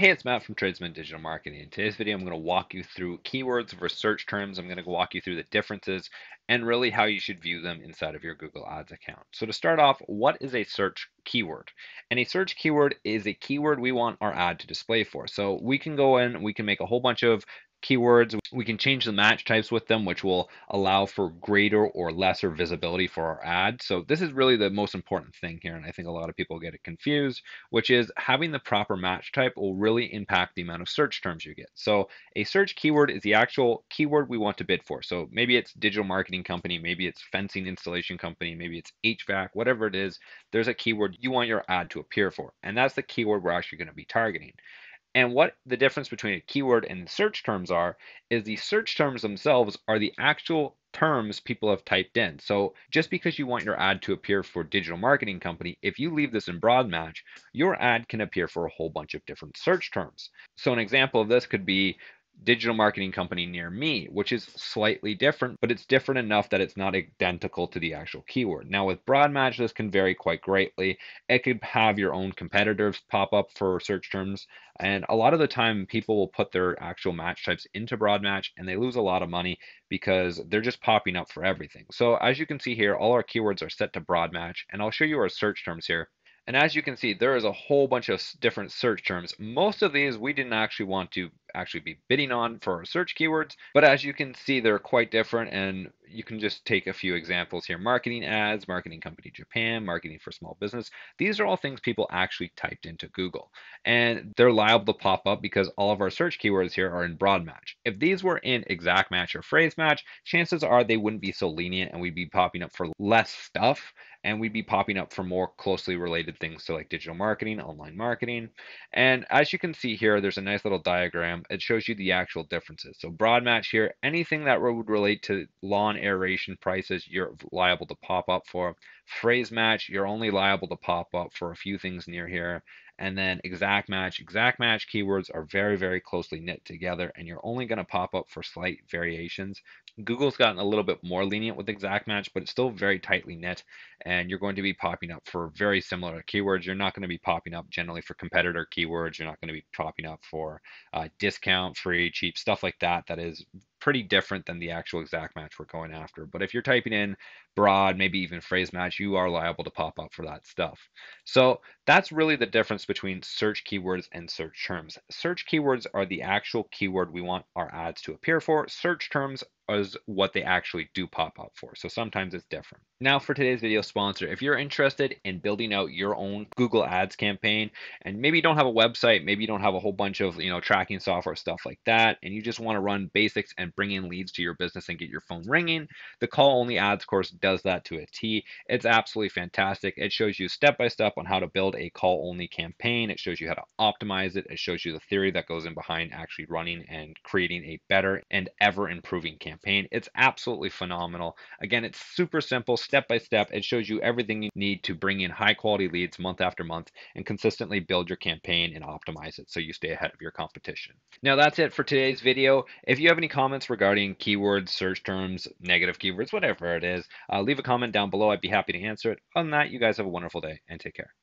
Hey, it's Matt from Tradesman Digital Marketing. In today's video, I'm going to walk you through keywords versus search terms. I'm going to walk you through the differences and really how you should view them inside of your Google Ads account. So to start off, what is a search keyword? And a search keyword is a keyword we want our ad to display for. So we can go in, we can make a whole bunch of keywords. We can change the match types with them, which will allow for greater or lesser visibility for our ad. So this is really the most important thing here, and I think a lot of people get it confused, which is having the proper match type will really impact the amount of search terms you get. So a search keyword is the actual keyword we want to bid for. So maybe it's digital marketing company, maybe it's fencing installation company, maybe it's HVAC, whatever it is, there's a keyword you want your ad to appear for, and that's the keyword we're actually going to be targeting. And what the difference between a keyword and search terms are is the search terms themselves are the actual terms people have typed in. So just because you want your ad to appear for digital marketing company, if you leave this in broad match, your ad can appear for a whole bunch of different search terms. So an example of this could be digital marketing company near me, which is slightly different, but it's different enough that it's not identical to the actual keyword. Now with broad match, this can vary quite greatly. It could have your own competitors pop up for search terms. And a lot of the time people will put their actual match types into broad match and they lose a lot of money because they're just popping up for everything. So as you can see here, all our keywords are set to broad match, and I'll show you our search terms here. And as you can see, there is a whole bunch of different search terms. Most of these we didn't actually want to be bidding on for our search keywords, but as you can see, they're quite different, and you can just take a few examples here. Marketing ads, marketing company Japan, marketing for small business. These are all things people actually typed into Google, and they're liable to pop up because all of our search keywords here are in broad match. If these were in exact match or phrase match, chances are they wouldn't be so lenient and we'd be popping up for less stuff, and we'd be popping up for more closely related things, so like digital marketing, online marketing. And as you can see here, there's a nice little diagram. It shows you the actual differences. So broad match here, anything that would relate to lawn aeration prices, you're liable to pop up for. Phrase match, you're only liable to pop up for a few things near here. And then exact match keywords are very, very closely knit together, and you're only going to pop up for slight variations. Google's gotten a little bit more lenient with exact match, but it's still very tightly knit, and you're going to be popping up for very similar keywords. You're not going to be popping up generally for competitor keywords. You're not going to be popping up for discount, free, cheap, stuff like that. That is pretty different than the actual exact match we're going after. But if you're typing in broad, maybe even phrase match, you are liable to pop up for that stuff. So that's really the difference between search keywords and search terms. Search keywords are the actual keyword we want our ads to appear for. Search terms is what they actually do pop up for. So sometimes it's different. Now for today's video sponsor, if you're interested in building out your own Google Ads campaign, and maybe you don't have a website, maybe you don't have a whole bunch of tracking software, stuff like that, and you just want to run basics and bring in leads to your business and get your phone ringing, the Call Only Ads course does that to a T. It's absolutely fantastic. It shows you step by step on how to build a call only campaign. It shows you how to optimize it. It shows you the theory that goes in behind actually running and creating a better and ever improving campaign. It's absolutely phenomenal. Again, it's super simple, step by step. It shows you everything you need to bring in high quality leads month after month and consistently build your campaign and optimize it so you stay ahead of your competition. Now that's it for today's video. If you have any comments regarding keywords, search terms, negative keywords, whatever it is, leave a comment down below. I'd be happy to answer it. Other than that, you guys have a wonderful day and take care.